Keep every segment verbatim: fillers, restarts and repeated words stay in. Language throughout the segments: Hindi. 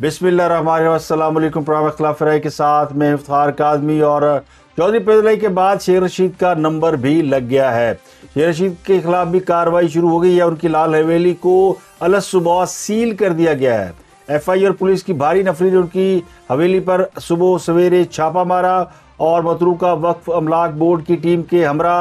बिस्मिल्लाहिर्रहमानिर्रहीम, अस्सलाम अलैकुम। प्रोग्राम खिलाफ राय के साथ में इफ्तिखार काज़मी और चौधरी पैदले के बाद शेख़ रशीद का नंबर भी लग गया है। शेख़ रशीद के खिलाफ भी कार्रवाई शुरू हो गई है। उनकी लाल हवेली को अल सुबह सील कर दिया गया है। एफ आई और पुलिस की भारी नफरी ने उनकी हवेली पर सुबह सवेरे छापा मारा और मतरूका वक्फ अमलाक बोर्ड की टीम के हमरा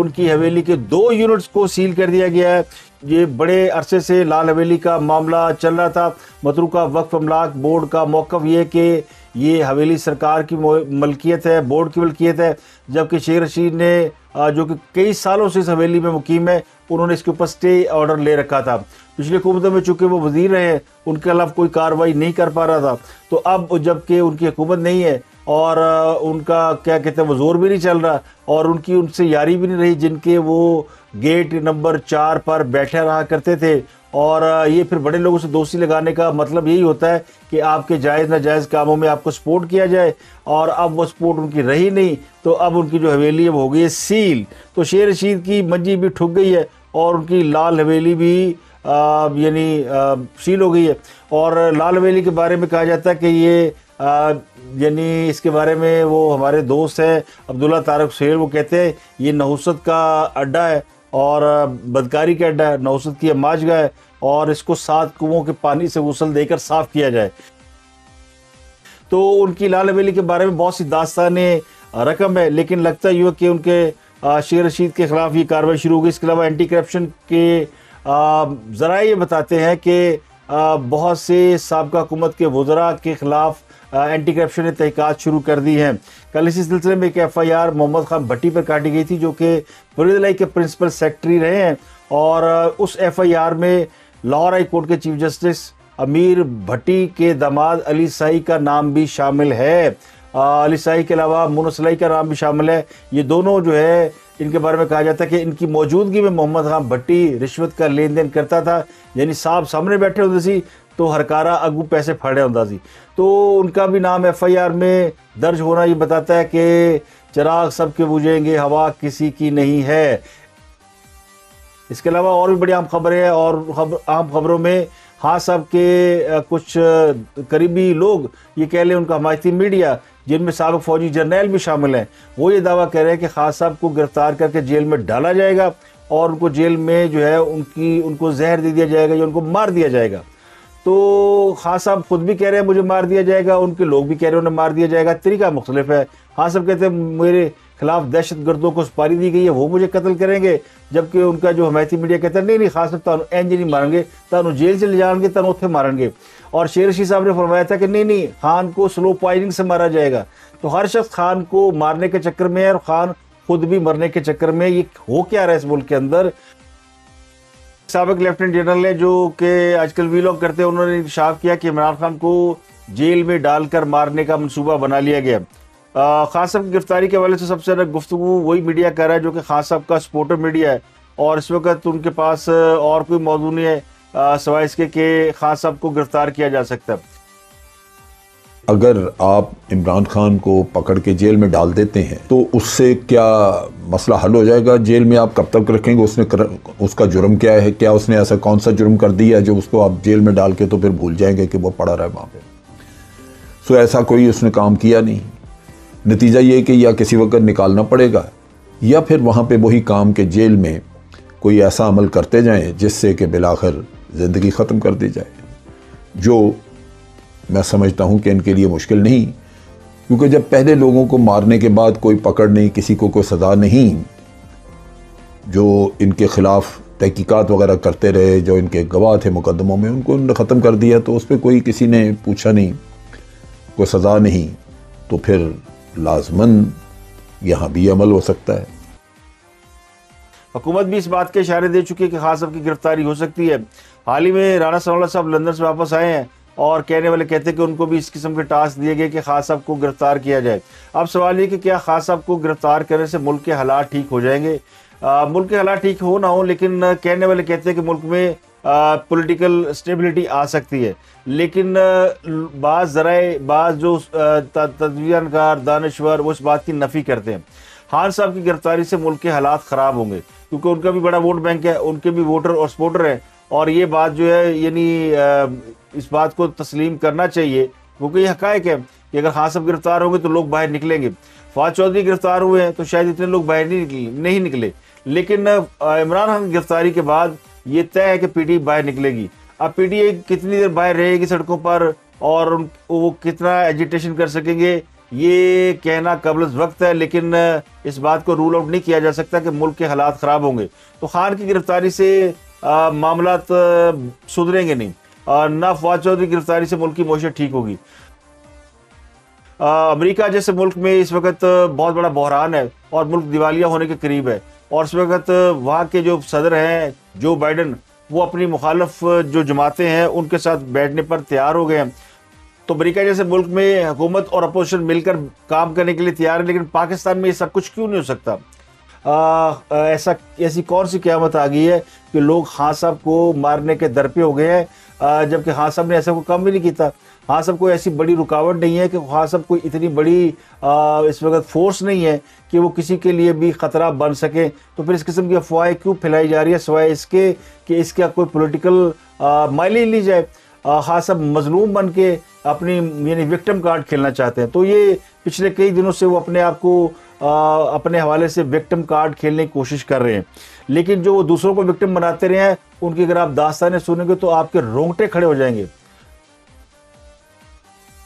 उनकी हवेली के दो यूनिट्स को सील कर दिया गया है। ये बड़े अरसे से लाल हवेली का मामला चल रहा था। मतरूका वक्फ अमलाक बोर्ड का मौक़िफ़ ये कि ये हवेली सरकार की मलकियत है, बोर्ड की मलकियत है, जबकि शेख़ रशीद ने जो कि कई सालों से इस हवेली में मुकीम है, उन्होंने इसके ऊपर स्टे ऑर्डर ले रखा था। पिछले हुकूमत में चूँकि वो वज़ीर रहे हैं, उनके खिलाफ कोई कार्रवाई नहीं कर पा रहा था। तो अब जबकि उनकी हुकूमत नहीं है और उनका क्या कहते हैं वो जोर भी नहीं चल रहा और उनकी उनसे यारी भी नहीं रही, जिनके वो गेट नंबर चार पर बैठे रहा करते थे। और ये फिर बड़े लोगों से दोस्ती लगाने का मतलब यही होता है कि आपके जायज़ नाजायज़ कामों में आपको सपोर्ट किया जाए, और अब वो सपोर्ट उनकी रही नहीं। तो अब उनकी जो हवेली है वो हो गई है सील। तो शेख़ रशीद की मंजी भी ठुक गई है और उनकी लाल हवेली भी यानी सील हो गई है। और लाल हवेली के बारे में कहा जाता है कि ये यानी इसके बारे में वो हमारे दोस्त हैं अब्दुल्ला तारिक शेर, वो कहते हैं ये नहुसत का अड्डा है और बदकारी का अड्डा है, नहुसत की माजगा है, और इसको सात कुओं के पानी से गुसल देकर साफ़ किया जाए। तो उनकी लाल हवेली के बारे में बहुत सी दास्तानें रकम है, लेकिन लगता यूँ है कि उनके शेख़ रशीद के ख़िलाफ़ ये कार्रवाई शुरू होगी। इसके अलावा एंटी करप्शन के ज़रा ये बताते हैं कि बहुत से साबका हुकूमत के वज़रा के ख़िलाफ़ एंटी करप्शन ने तहकीकात शुरू कर दी हैं। कल इसी सिलसिले में एक F I R Mohammad Khan Bhatti पर काटी गई थी, जो कि पुलिस के प्रिंसिपल सेक्रेटरी रहे हैं, और उस एफ आई आर में लाहौर हाई कोर्ट के चीफ जस्टिस अमीर भट्टी के दामाद अली सही का नाम भी शामिल है। अली सही के अलावा मोन सलाई का नाम भी शामिल है। ये दोनों जो है इनके बारे में कहा जाता है कि इनकी मौजूदगी में मोहम्मद ख़ान भट्टी रिश्वत का लेन देन करता था, यानी साहब सामने बैठे होते सी तो हरकारा अगू पैसे फाड़े अंदाजी। तो उनका भी नाम एफ आई आर में दर्ज होना ये बताता है कि चिराग सबके बुझेंगे, हवा किसी की नहीं है। इसके अलावा और भी बड़ी आम खबरें हैं, और खबर आम खबरों में हाँ साहब के कुछ करीबी लोग, ये कह लें उनका हमायती मीडिया, जिनमें साबिक़ फ़ौजी जर्नैल भी शामिल हैं, वो ये दावा कर रहे हैं कि खान साहब को गिरफ़्तार करके जेल में डाला जाएगा और उनको जेल में जो है उनकी उनको जहर दे दिया जाएगा या उनको मार दिया जाएगा। तो खान साहब खुद भी कह रहे हैं मुझे मार दिया जाएगा, उनके लोग भी कह रहे हैं उन्हें मार दिया जाएगा। तरीका मुख्तलिफ है। खान साहब कहते हैं मेरे खिलाफ दहशत गर्दों को सुपारी दी गई है, वो मुझे कत्ल करेंगे, जबकि उनका जो हमायती मीडिया कहता है नहीं नहीं खान साहब तुहानू इंज नहीं मारेंगे, तुहानू जेल से ले जाएंगे, तुहानू उत्थे मारेंगे। और शेख़ रशीद साहब ने फरमाया था कि नहीं नहीं खान को स्लो पॉइजनिंग से मारा जाएगा। तो हर शख्स खान को मारने के चक्कर में है और खान खुद भी मरने के चक्कर में। ये हो क्या रहा है इस मुल्क के अंदर? साबिक़ लेफ्टिनेंट जनरल ने जो कि आजकल वीलॉग करते हैं, उन्होंने इंकशाफ किया कि इमरान खान को जेल में डालकर मारने का मनसूबा बना लिया गया। खान साहब की गिरफ्तारी के हवाले से सबसे अलग गुफ्तगू वही मीडिया कर रहा है जो कि खान साहब का सपोर्टर मीडिया है, और इस वक्त उनके पास और कोई मौजूद नहीं है सवाए इसके कि खान साहब को गिरफ्तार किया जा सकता है। अगर आप इमरान खान को पकड़ के जेल में डाल देते हैं तो उससे क्या मसला हल हो जाएगा? जेल में आप कब तक रखेंगे? उसने कर, उसका जुर्म क्या है? क्या उसने ऐसा कौन सा जुर्म कर दिया जो उसको आप जेल में डाल के तो फिर भूल जाएंगे कि वो पड़ा रहा है वहाँ पे? सो ऐसा कोई उसने काम किया नहीं। नतीजा ये कि या किसी वक्त निकालना पड़ेगा या फिर वहाँ पर वही काम के जेल में कोई ऐसा अमल करते जाएँ जिससे कि बिलाखिर ज़िंदगी ख़त्म कर दी जाए, जो मैं समझता हूँ कि इनके लिए मुश्किल नहीं, क्योंकि जब पहले लोगों को मारने के बाद कोई पकड़ नहीं, किसी को कोई सज़ा नहीं, जो इनके ख़िलाफ़ तहकीकात वगैरह करते रहे, जो इनके गवाह थे मुकदमों में, उनको उन्होंने ख़त्म कर दिया, तो उस पर कोई किसी ने पूछा नहीं, कोई सज़ा नहीं, तो फिर लाजमन यहाँ भी अमल हो सकता है। हुकूमत भी इस बात के इशारे दे चुकी है कि खान साहब की गिरफ्तारी हो सकती है। हाल ही में राणा सवाल साहब लंदन से वापस आए हैं और कहने वाले कहते हैं कि उनको भी इस किस्म के टास्क दिए गए कि खान साहब को गिरफ़्तार किया जाए। अब सवाल ये कि क्या खान साहब को गिरफ़्तार करने से मुल्क के हालात ठीक हो जाएंगे? आ, मुल्क के हालात ठीक हो ना हो, लेकिन कहने वाले कहते हैं कि मुल्क में पॉलिटिकल स्टेबिलिटी आ सकती है। लेकिन बाज़ ज़राए बाज़ जो तजवीज़कार दानश्वर वो इस बात की नफ़ी करते हैं। खान साहब की गिरफ़्तारी से मुल्क के हालात ख़राब होंगे, क्योंकि उनका भी बड़ा वोट बैंक है, उनके भी वोटर और सपोर्टर हैं, और ये बात जो है यानी इस बात को तस्लीम करना चाहिए, क्योंकि ये हक़ायक़ है कि अगर खान साहब गिरफ्तार होंगे तो लोग बाहर निकलेंगे। फवाद चौधरी गिरफ्तार हुए हैं तो शायद इतने लोग बाहर नहीं निकले नहीं निकले लेकिन इमरान खान की गिरफ्तारी के बाद ये तय है कि पीटीआई बाहर निकलेगी। अब पीटीआई कितनी देर बाहर रहेगी सड़कों पर और वो कितना एजिटेशन कर सकेंगे, ये कहना कबल वक्त है, लेकिन इस बात को रूल आउट नहीं किया जा सकता कि मुल्क के हालात ख़राब होंगे। तो खान की गिरफ्तारी से मामला सुधरेंगे नहीं और ना फवाद चौधरी की गिरफ्तारी से मुल्क की मोशत ठीक होगी। अमेरिका जैसे मुल्क में इस वक्त बहुत बड़ा बहरान है और मुल्क दिवालिया होने के करीब है, और इस वक्त वहाँ के जो सदर हैं जो बाइडन, वो अपनी मुखालफ जो जमातें हैं उनके साथ बैठने पर तैयार हो गए हैं। तो अमेरिका जैसे मुल्क में हुकूमत और अपोजिशन मिलकर काम करने के लिए तैयार है, लेकिन पाकिस्तान में ये सब कुछ क्यों नहीं हो सकता? आ, ऐसा ऐसी कौन सी क़यामत आ गई है कि लोग खान साहब को मारने के दर पे हो गए हैं, जबकि खान साहब ने ऐसा कोई काम भी नहीं किया। खान साहब को ऐसी बड़ी रुकावट नहीं है कि खान साहब कोई इतनी बड़ी आ, इस वक्त फोर्स नहीं है कि वो किसी के लिए भी ख़तरा बन सके। तो फिर इस किस्म की अफवाहें क्यों फैलाई जा रही है, सिवाय इसके कि इसका कोई पोलिटिकल माइलेज ली जाए। खान साहब मजलूम बन के अपनी यानी विक्टिम कार्ड खेलना चाहते हैं। तो ये पिछले कई दिनों से वो अपने आप को आ, अपने हवाले से विक्टिम कार्ड खेलने की कोशिश कर रहे हैं, लेकिन जो वो दूसरों को विक्टिम बनाते रहे हैं उनकी अगर आप दास्तानें सुनेंगे तो आपके रोंगटे खड़े हो जाएंगे।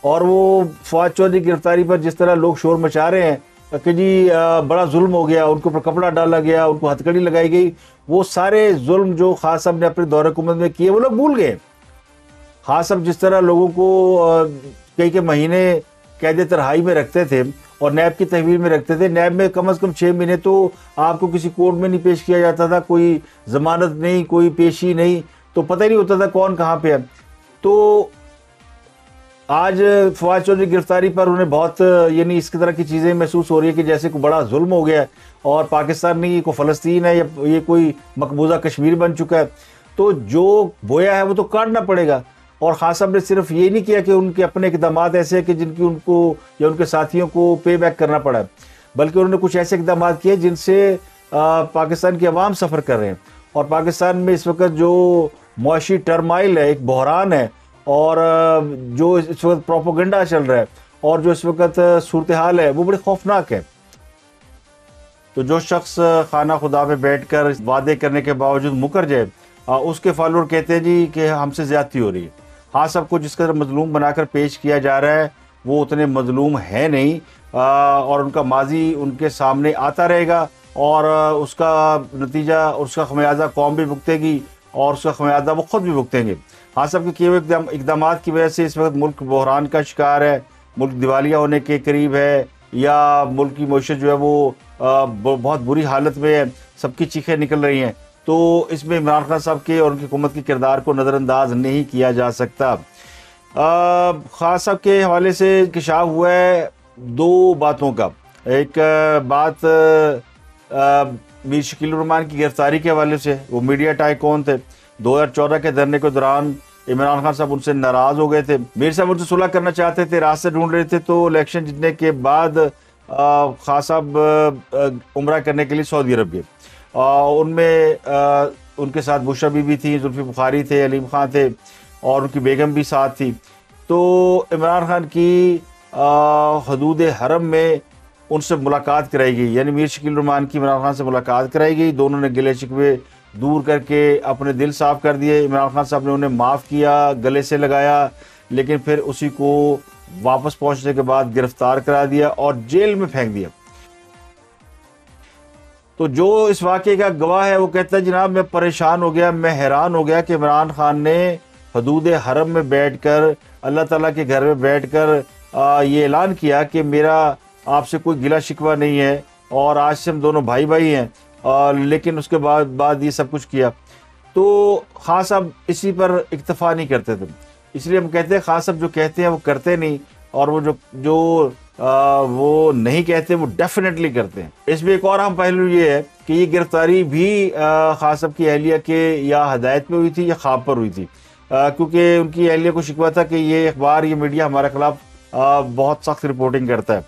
और वो फवाद चौधरी की गिरफ्तारी पर जिस तरह लोग शोर मचा रहे हैं कि जी आ, बड़ा जुल्म हो गया, उनके ऊपर कपड़ा डाला गया, उनको हथकड़ी लगाई गई, वो सारे जुल्म जो खान साहब ने अपने दौरे हुकूमत में किए वो लोग भूल गए। खान साहब जिस तरह लोगों को कई के महीने कैद तरहाई में रखते थे और नैब की तहवील में रखते थे, नैब में कम से कम छः महीने तो आपको किसी कोर्ट में नहीं पेश किया जाता था, कोई ज़मानत नहीं, कोई पेशी नहीं, तो पता ही नहीं होता था कौन कहाँ पे है। तो आज फवाद चौधरी गिरफ्तारी पर उन्हें बहुत यानी इस तरह की चीज़ें महसूस हो रही है कि जैसे कोई बड़ा जुल्म हो गया है और पाकिस्तान नहीं, ये कोई फ़लस्तीन है या ये कोई मकबूजा कश्मीर बन चुका है। तो जो बोया है वो तो काटना पड़ेगा। और खान साहब ने सिर्फ ये नहीं किया कि उनके अपने इकदाम ऐसे हैं कि जिनकी उनको या उनके साथियों को पे बैक करना पड़ा, बल्कि उन्होंने कुछ ऐसे इकदाम किए जिनसे पाकिस्तान की आवाम सफ़र कर रहे हैं। और पाकिस्तान में इस वक्त जो मुआशी टर्माइल है, एक बहरान है, और जो इस वक्त प्रोपोगंडा चल रहा है और जो इस वक्त सूरत हाल है वो बड़ी खौफनाक है। तो जो शख्स खाना खुदा पर बैठ कर वादे करने के बावजूद मुकर जाए, उसके फॉलोअर कहते हैं जी कि हमसे ज़्यादती हो रही है। हाँ, सबको जिस कदर मजलूम बनाकर पेश किया जा रहा है वो उतने मजलूम है नहीं, आ, और उनका माजी उनके सामने आता रहेगा और उसका नतीजा, उसका खमियाजा कौम भी भुगतेगी और उसका खमियाजा वो खुद भी भुगतेंगे। हाँ, सब के किए हुए इकदाम की वजह से इस वक्त मुल्क बहरान का शिकार है, मुल्क दिवालिया होने के करीब है, या मुल्क की मईशत जो है वो आ, बहुत बुरी हालत में है, सबकी चीखें निकल रही हैं। तो इसमें इमरान खान साहब के और उनकी हुकूमत के किरदार को नज़रअंदाज नहीं किया जा सकता। खान साहब के हवाले से इंकशाफ हुआ है दो बातों का। एक बात मीर शकील-उर-रहमान की गिरफ्तारी के हवाले से, वो मीडिया टाइकून थे, दो हज़ार चौदह के धरने के दौरान इमरान खान साहब उनसे नाराज़ हो गए थे। मीर साहब उनसे सुलह करना चाहते थे, रास्ते ढूंढ रहे थे। तो इलेक्शन जीतने के बाद खान साहब उम्रा करने के लिए सऊदी अरब गए। उनमें उनके साथ बुशरा भी थी, जुल्फी बुखारी थे, अलीम खान थे और उनकी बेगम भी साथ थी। तो इमरान खान की हदूद हरम में उनसे मुलाकात कराई गई, यानी मीर शकील-उर-रहमान की इमरान खान से मुलाकात कराई गई। दोनों ने गिले शिकवे दूर करके अपने दिल साफ़ कर दिए। इमरान खान साहब ने उन्हें माफ़ किया, गले से लगाया, लेकिन फिर उसी को वापस पहुँचने के बाद गिरफ़्तार करा दिया और जेल में फेंक दिया। तो जो इस वाक़े का गवाह है वो कहता है जनाब मैं परेशान हो गया, मैं हैरान हो गया कि इमरान खान ने हदूद हरम में बैठकर, अल्लाह ताला के घर में बैठकर ये ऐलान किया कि मेरा आपसे कोई गिला शिकवा नहीं है और आज से हम दोनों भाई भाई हैं, और लेकिन उसके बाद बाद ये सब कुछ किया। तो खान साहब इसी पर इक्तफ़ा नहीं करते थे, इसलिए हम कहते हैं खान साहब जो कहते हैं वो करते नहीं, और वो जो जो आ, वो नहीं कहते वो डेफिनेटली करते हैं। इसमें एक और अहम पहलू ये है कि ये गिरफ्तारी भी खान साहब की अहलिया के या हदायत में हुई थी या ख्वाब पर हुई थी, क्योंकि उनकी अहलिया को शिकवा था कि ये अखबार, ये मीडिया हमारे खिलाफ बहुत सख्त रिपोर्टिंग करता है।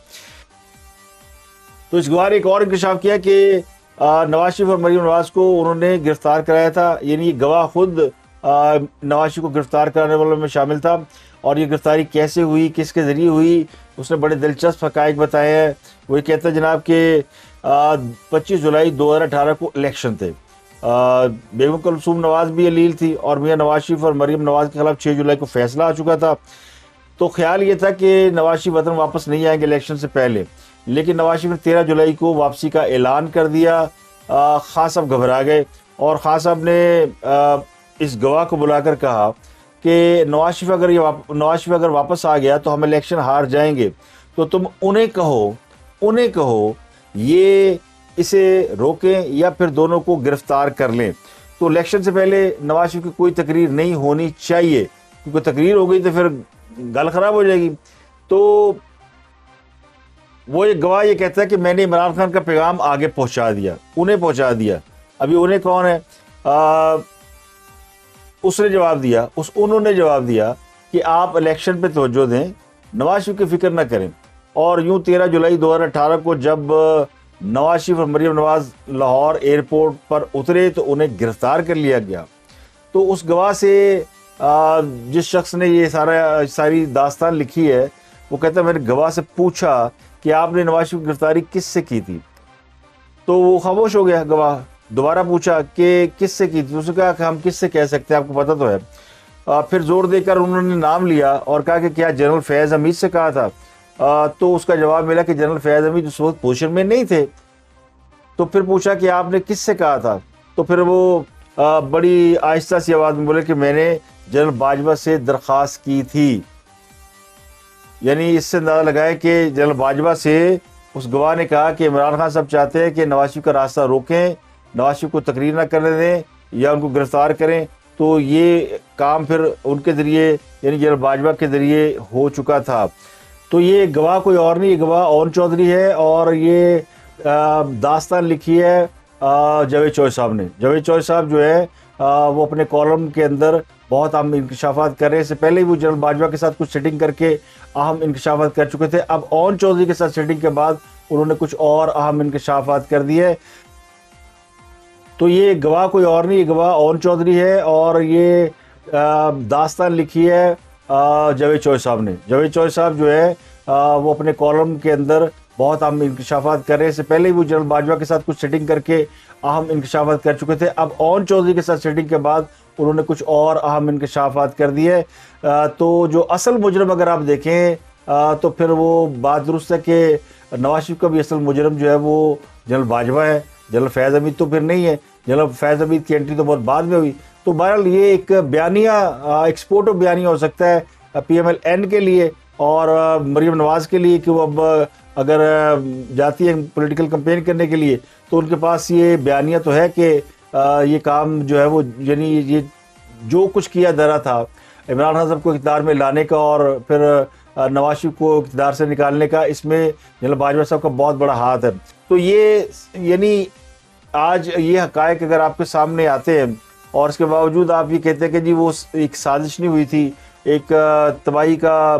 तो इस गवार एक और इंकशाफ किया कि नवाज़ शरीफ़ और मरियम नवाज को उन्होंने गिरफ्तार कराया था, यानी गवाह खुद नवाज़ शरीफ़ को गिरफ़्तार कराने वालों में शामिल था। और ये गिरफ़्तारी कैसे हुई, किसके ज़रिए हुई, उसने बड़े दिलचस्प हक़ाइक़ बताए हैं। वो ये कहता है जनाब कि पच्चीस जुलाई दो हज़ार अठारह को इलेक्शन थे, बेगम कुलसुम नवाज भी अलील थी और मियाँ नवाज़ शरीफ़ और मरियम नवाज के खिलाफ छह जुलाई को फ़ैसला आ चुका था। तो ख्याल ये था कि नवाज़ शरीफ़ वतन वापस नहीं आएंगे इलेक्शन से पहले, लेकिन नवाज़ शरीफ़ ने तेरह जुलाई को वापसी का ऐलान कर दिया। ख़ान साहब घबरा गए और ख़ान साहब ने इस गवाह को बुलाकर कहा कि नवाज़ शरीफ़ अगर ये नवाज़ शरीफ़ अगर वापस आ गया तो हम इलेक्शन हार जाएंगे, तो तुम उन्हें कहो उन्हें कहो ये इसे रोकें या फिर दोनों को गिरफ़्तार कर लें। तो इलेक्शन से पहले नवाज़ शरीफ़ की कोई तकरीर नहीं होनी चाहिए, क्योंकि तकरीर हो गई तो फिर गल ख़राब हो जाएगी। तो वो एक गवाह ये कहता है कि मैंने इमरान खान का पैगाम आगे पहुंचा दिया, उन्हें पहुंचा दिया। अभी उन्हें कौन है? आ, उसने जवाब दिया उस उन्होंने जवाब दिया कि आप इलेक्शन पे तवज्जो दें, नवाज़ शरीफ़ की फ़िक्र ना करें। और यूँ तेरह जुलाई दो हज़ार अठारह को जब नवाज़ शरीफ़ और मरियम नवाज लाहौर एयरपोर्ट पर उतरे तो उन्हें गिरफ़्तार कर लिया गया। तो उस गवाह से आ, जिस शख्स ने ये सारा सारी दास्तान लिखी है वो कहता है मैंने गवाह से पूछा कि आपने नवाज़ शरीफ़ की गिरफ़्तारी किससे की थी, तो वो खामोश हो गया। गवाह दोबारा पूछा कि किससे की थी, उसने कहा कि हम किससे कह सकते हैं, आपको पता तो है। आ, फिर ज़ोर देकर उन्होंने नाम लिया और कहा कि क्या जनरल फ़ैज़ हमीद से कहा था। आ, तो उसका जवाब मिला कि जनरल फ़ैज़ हमीद उस वक्त पोजीशन में नहीं थे। तो फिर पूछा कि आपने किससे कहा था, तो फिर वो आ, बड़ी आहिस्ता सी आवाज़ में बोले कि मैंने जनरल बाजवा से दरख्वास्त की थी। यानी इससे अंदाज़ा लगाए कि जनरल बाजवा से उस गवाह ने कहा कि इमरान खान साहब चाहते हैं कि नवाज़ शरीफ़ का रास्ता रोकें, नवाज़ शरीफ़ को तकरीर ना करने दें या उनको गिरफ़्तार करें। तो ये काम फिर उनके ज़रिए यानी जनरल बाजवा के ज़रिए हो चुका था। तो ये गवाह कोई और नहीं, ये गवाह औन चौधरी है और ये दास्तान लिखी है जवेद चौहे साहब ने। जवेद चौहे साहब जो है आ, वो अपने कॉलम के अंदर बहुत अहम इंकशाफात कर रहे हैं। इससे पहले ही वो जनरल बाजवा के साथ कुछ सेटिंग करके अहम इंकशाफात कर चुके थे। अब औन चौधरी के साथ सेटिंग के बाद उन्होंने कुछ और अहम इंकशाफात कर दिए। तो ये गवाह कोई और नहीं, ये गवाह औन चौधरी है और ये दास्तान लिखी है जवेद चौहे साहब ने। जवेद चौहे साहब जो है आ, वो अपने कॉलम के अंदर बहुत अहम इंकशाफात कर रहे हैं। इससे पहले ही वो जनरल बाजवा के साथ कुछ सेटिंग करके अहम इंकशाफात कर चुके थे। अब औन चौधरी के साथ सेटिंग के बाद उन्होंने कुछ और अहम इंकशाफात कर दिए। तो जो असल मुजरम अगर आप देखें आ, तो फिर वो बात दुरुस्त है कि नवाज़ शरीफ़ का भी असल मुजरम जो है वो जनरल बाजवा है, जनरल फ़ैज़ हमीद तो फिर नहीं है। जनरल फ़ैज़ हमीद की एंट्री तो बहुत बाद में हुई। तो बहरहाल ये एक बयानिया एक्सपोर्ट ऑफ बयानिया हो सकता है पी एम एल एन के लिए और मरियम नवाज़ के लिए कि वो अब अगर जाती है पॉलिटिकल कैंपेन करने के लिए तो उनके पास ये बयानिया तो है कि ये काम जो है वो यानी ये जो कुछ किया धरा था इमरान खान साहब को इक़्तिदार में लाने का और फिर नवाज़ शरीफ़ को इक़्तिदार से निकालने का, इसमें जनरल बाजवा साहब का बहुत बड़ा हाथ है। तो ये यानी आज ये हक़ाइक़ अगर आपके सामने आते हैं और इसके बावजूद आप ये कहते हैं कि जी वो एक साजिश नहीं हुई थी, एक तबाही का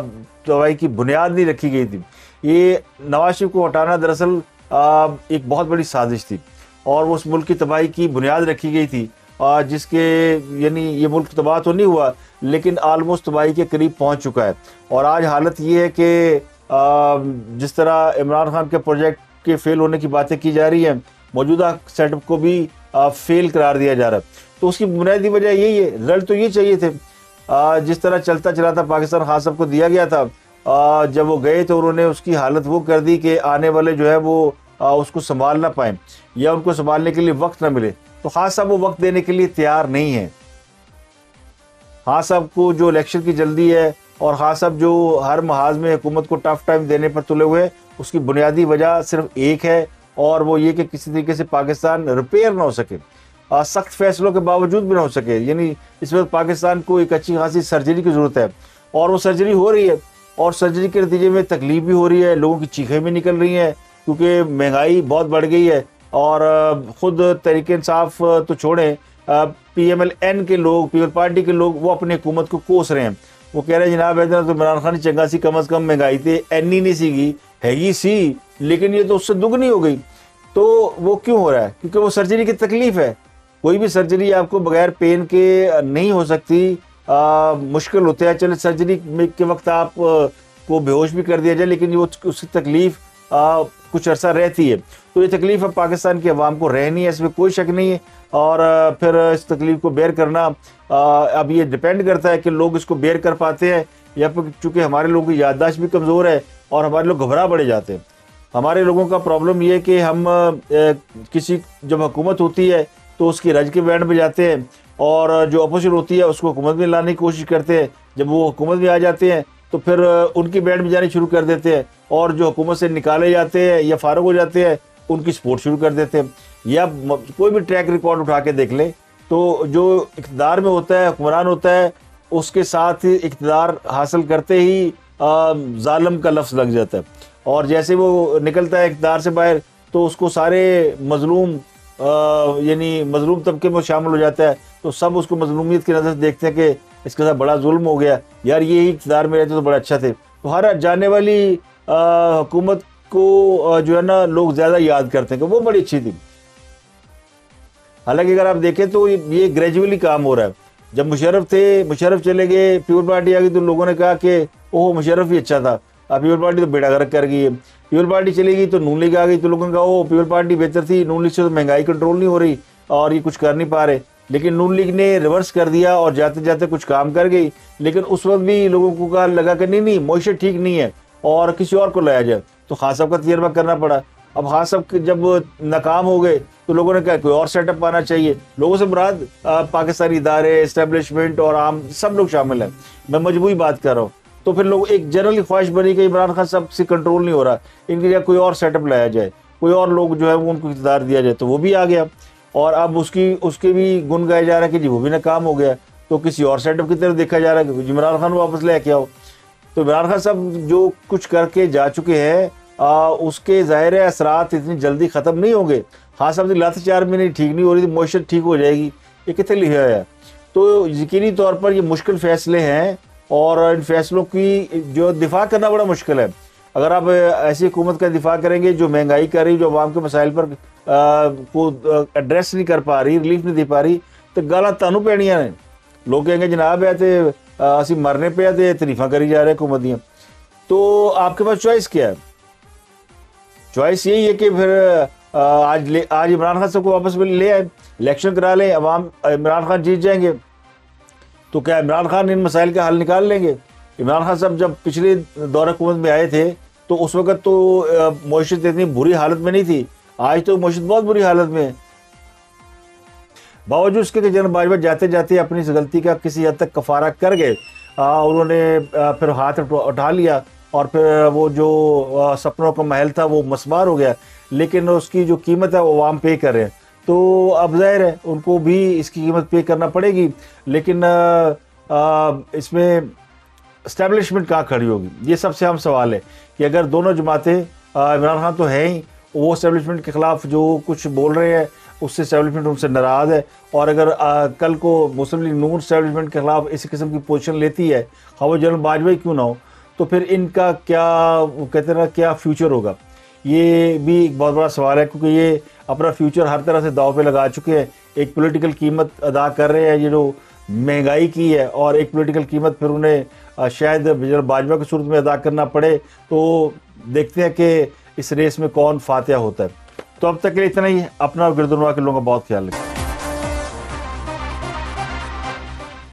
तबाही की बुनियाद नहीं रखी गई थी, ये नवाज़ शरीफ़ को हटाना दरअसल एक बहुत बड़ी साजिश थी और वो उस मुल्क की तबाही की बुनियाद रखी गई थी जिसके यानी ये मुल्क तबाह तो नहीं हुआ लेकिन आलमोस्ट तबाही के करीब पहुंच चुका है। और आज हालत ये है कि जिस तरह इमरान खान के प्रोजेक्ट के फेल होने की बातें की जा रही हैं, मौजूदा सेटअप को भी फेल करार दिया जा रहा है। तो उसकी बुनियादी वजह यही है, रिजल्ट तो ये चाहिए थे। जिस तरह चलता चलाता पाकिस्तान खान साहब को दिया गया था, जब वो गए तो उन्होंने उसकी हालत वो कर दी कि आने वाले जो है वो उसको संभाल ना पाएँ या उनको संभालने के लिए वक्त ना मिले। तो खान साहब वो वक्त देने के लिए तैयार नहीं है। खान साहब को जो इलेक्शन की जल्दी है और खान साहब जो हर महाज में हुकूमत को टफ टाइम देने पर तुले हुए, उसकी बुनियादी वजह सिर्फ एक है और वो ये कि किसी तरीके से पाकिस्तान रिपेयर ना हो सके, सख्त फैसलों के बावजूद भी ना हो सके। यानी इस वक्त पाकिस्तान को एक अच्छी खासी सर्जरी की ज़रूरत है और वो सर्जरी हो रही है और सर्जरी के नतीजे में तकलीफ भी हो रही है, लोगों की चीखें भी निकल रही हैं क्योंकि महंगाई बहुत बढ़ गई है। और ख़ुद तहरीक इंसाफ तो छोड़ें, पी एम एल एन के लोग, पीपल पार्टी के लोग वो अपनी हुकूमत को कोस रहे हैं। वो कह रहे हैं जनाब है तो इमरान खान चंगा सी कम अज़ कम महंगाई थे एनी नहीं सीगी हैगी सी, लेकिन ये तो उससे दुगनी हो गई। तो वो क्यों हो रहा है? क्योंकि वो सर्जरी की तकलीफ़ है। कोई भी सर्जरी आपको बगैर पेन के नहीं हो सकती। आ, मुश्किल होता है, चलो सर्जरी के वक्त आप आ, को बेहोश भी कर दिया जाए, लेकिन वो उसकी तकलीफ़ कुछ अर्सा रहती है। तो ये तकलीफ़ अब पाकिस्तान की आवाम को रहनी है, इसमें कोई शक नहीं है। और आ, फिर इस तकलीफ़ को बेयर करना आ, अब ये डिपेंड करता है कि लोग इसको बेयर कर पाते हैं या फिर, चूँकि हमारे लोगों की याददाश्त भी कमज़ोर है और हमारे लोग घबरा बढ़े जाते हैं। हमारे लोगों का प्रॉब्लम ये है कि हम आ, किसी जब हुकूमत होती है तो उसकी रज के बैंड में जाते हैं, और जो अपोजिशन होती है उसको हुकूमत में लाने की कोशिश करते हैं। जब वो हुकूमत में आ जाते हैं तो फिर उनकी बैंड में जाने शुरू कर देते हैं, और जो हुकूमत से निकाले जाते हैं या फारग हो जाते हैं उनकी सपोर्ट शुरू कर देते हैं। या कोई भी ट्रैक रिकॉर्ड उठा के देख लें तो जो इक़्तिदार में होता है, हुक्मरान होता है, उसके साथ ही इक़्तिदार हासिल करते ही जालिम का लफ्ज़ लग जाता है। और जैसे वो निकलता है इक़्तिदार से बाहर तो उसको सारे मज़लूम यानी मज़लूम तबके में शामिल हो जाता है, तो सब उसको मज़लूमियत की नज़र से देखते हैं कि इसके साथ बड़ा जुल्म हो गया, यार ये ही इक़्तिदार में रहते तो बड़ा अच्छा थे। तो हर जाने वाली हुकूमत को जो है ना लोग ज़्यादा याद करते हैं कि वो बड़ी अच्छी थी। हालांकि अगर आप देखें तो ये ग्रेजुअली काम हो रहा है। जब मुशर्रफ थे, मुशर्रफ चले गए, पीपल पार्टी आ गई तो लोगों ने कहा कि ओह मुशर्रफ ही अच्छा था, अब पीपल पार्टी तो बेड़ा गर्क कर गई है। पीपल पार्टी चली गई तो नून लीग आ गई तो लोगों ने कहा ओह पीपल पार्टी बेहतर थी, नून लीग से तो महंगाई कंट्रोल नहीं हो रही और ये कुछ कर नहीं पा रहे। लेकिन नून लीग ने रिवर्स कर दिया और जाते जाते कुछ काम कर गई, लेकिन उस वक्त भी लोगों को कहा लगा कि नहीं नहीं मोशे ठीक नहीं है और किसी और को लाया जाए, तो खान साहब का तजर्बा करना पड़ा। अब खान साहब जब नाकाम हो गए तो लोगों ने कहा कोई और सेटअप आना चाहिए। लोगों से मुराद पाकिस्तानी इदारे, इस्टेबलिशमेंट और आम सब लोग शामिल हैं, मैं मजबूरी बात कर रहा हूँ। तो फिर लोग एक जनरल की ख्वाहिश बनी कि इमरान खान साहब से कंट्रोल नहीं हो रहा, इनकी जगह कोई और सेटअप लाया जाए, कोई और लोग जो है वो उनको इख्तियार दिया जाए, तो वो भी आ गया। और अब उसकी उसके भी गुन गाया जा रहा है कि जी वो भी नाकाम हो गया, तो किसी और सेटअप की तरफ देखा जा रहा है कि इमरान खान वापस ले के आओ। तो इमरान खान साहब जो कुछ करके जा चुके हैं उसके ज़ाहिर असरात इतनी जल्दी ख़त्म नहीं होंगे। खान साहब की लात चार महीने ठीक नहीं हो रही थी, मोशन ठीक हो जाएगी, ये कितने लिखा है। तो यकीनी तौर पर ये मुश्किल फ़ैसले हैं और इन फैसलों की जो दिफा करना बड़ा मुश्किल है। अगर आप ऐसी हुकूमत का दिफा करेंगे जो महंगाई कर रही, जो आवाम के मसाइल पर को एड्रेस नहीं कर पा रही, रिलीफ नहीं दे पा रही, तो गाला तानू पैनिया ने लोग कहेंगे जनाब है तो असी मरने पे आते तरीफा करी जा रहे हुकूमत दियाँ। तो आपके पास चॉइस क्या है? चॉइस यही है कि फिर आज ले आज इमरान खान साहब को वापस ले आए, इलेक्शन करा लें, अवाम इमरान खान जीत जाएंगे, तो क्या इमरान खान इन मसाइल का हल निकाल लेंगे? इमरान खान साहब जब पिछले दौर हुकूमत में आए थे तो उस वक़्त तो मईशत इतनी बुरी हालत में नहीं थी, आज तो मईशत बहुत बुरी हालत में है। बावजूद इसके कि जनरल बाजवा जाते जाते अपनी इस गलती का किसी हद तक कफारा कर गए, उन्होंने फिर हाथ उठा लिया और फिर वो जो सपनों का महल था वो मस्मार हो गया, लेकिन उसकी जो कीमत है वो अवाम पे कर रहे हैं। तो अब ज़ाहिर है उनको भी इसकी कीमत पे करना पड़ेगी, लेकिन आ, आ, इसमें इस्टेब्लिशमेंट कहाँ खड़ी होगी, ये सबसे अहम सवाल है कि अगर दोनों जमातें, इमरान खान तो हैं ही, वो इस्टेब्लिशमेंट के ख़िलाफ़ जो कुछ बोल रहे हैं उससे इस्टेब्लिशमेंट उनसे नाराज़ है, और अगर आ, कल को मुस्लिम लीग नून इस्टेब्लिशमेंट के ख़िलाफ़ इसी किस्म की पोजीशन लेती है, हाँ वो जनरल बाजवा क्यों ना हो, तो फिर इनका क्या कहते हैं ना क्या फ्यूचर होगा, ये भी एक बहुत बड़ा सवाल है। क्योंकि ये अपना फ्यूचर हर तरह से दाव पे लगा चुके हैं, एक पॉलिटिकल कीमत अदा कर रहे हैं ये जो महंगाई की है, और एक पॉलिटिकल कीमत फिर उन्हें शायद जनरल बाजवा की सूरत में अदा करना पड़े। तो देखते हैं कि इस रेस में कौन फातिहा होता है। तो अब तक के लिए इतना ही। अपना और गिरदुनवा के लोगों का बहुत ख्याल रखें।